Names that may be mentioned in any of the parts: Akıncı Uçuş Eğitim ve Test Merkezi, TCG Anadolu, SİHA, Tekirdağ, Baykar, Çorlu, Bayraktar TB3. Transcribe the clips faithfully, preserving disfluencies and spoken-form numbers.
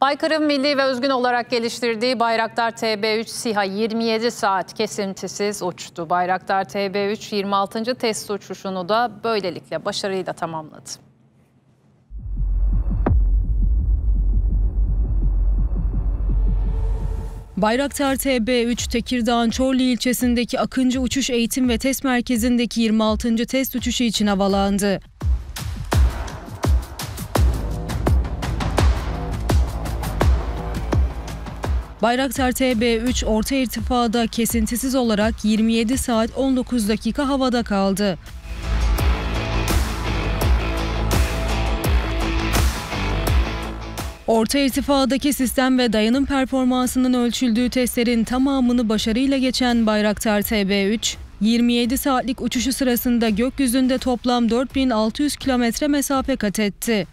Baykar'ın milli ve özgün olarak geliştirdiği Bayraktar T B üç SİHA yirmi yedi saat kesintisiz uçtu. Bayraktar T B üç yirmi altıncı test uçuşunu da böylelikle başarıyla tamamladı. Bayraktar T B üç Tekirdağ'ın Çorlu ilçesindeki Akıncı Uçuş Eğitim ve Test Merkezi'ndeki yirmi altıncı test uçuşu için havalandı. Bayraktar T B üç orta irtifada kesintisiz olarak yirmi yedi saat on dokuz dakika havada kaldı. Orta irtifadaki sistem ve dayanım performansının ölçüldüğü testlerin tamamını başarıyla geçen Bayraktar T B üç, yirmi yedi saatlik uçuşu sırasında gökyüzünde toplam dört bin altı yüz kilometre mesafe kat etti.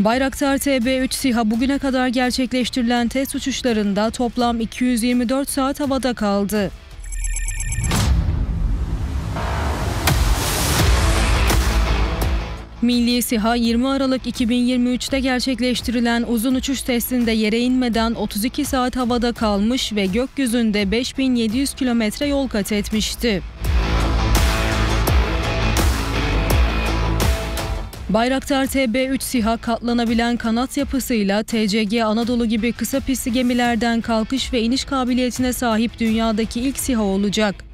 Bayraktar T B üç SİHA bugüne kadar gerçekleştirilen test uçuşlarında toplam iki yüz yirmi dört saat havada kaldı. Milli SİHA yirmi Aralık iki bin yirmi üç'te gerçekleştirilen uzun uçuş testinde yere inmeden otuz iki saat havada kalmış ve gökyüzünde beş bin yedi yüz kilometre yol kat etmişti. Bayraktar T B üç SİHA katlanabilen kanat yapısıyla T C G Anadolu gibi kısa pistli gemilerden kalkış ve iniş kabiliyetine sahip dünyadaki ilk SİHA olacak.